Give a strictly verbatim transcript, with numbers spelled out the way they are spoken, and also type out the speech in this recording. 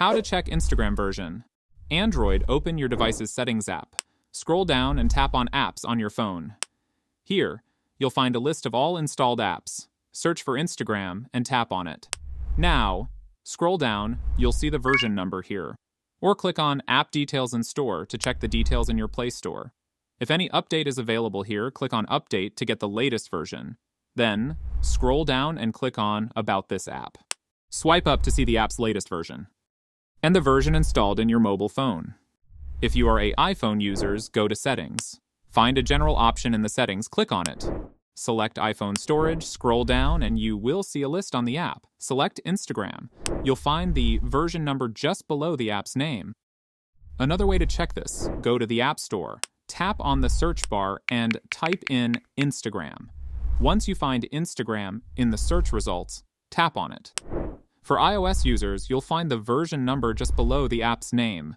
How to check Instagram version. Android, open your device's settings app. Scroll down and tap on apps on your phone. Here, you'll find a list of all installed apps. Search for Instagram and tap on it. Now, scroll down, you'll see the version number here. Or click on App Details in Store to check the details in your Play Store. If any update is available here, click on Update to get the latest version. Then, scroll down and click on About This App. Swipe up to see the app's latest version and the version installed in your mobile phone. If you are a iPhone users, go to Settings. Find a general option in the settings, click on it. Select iPhone storage, scroll down, and you will see a list on the app. Select Instagram. You'll find the version number just below the app's name. Another way to check this, go to the App Store, tap on the search bar, and type in Instagram. Once you find Instagram in the search results, tap on it. For iOS users, you'll find the version number just below the app's name.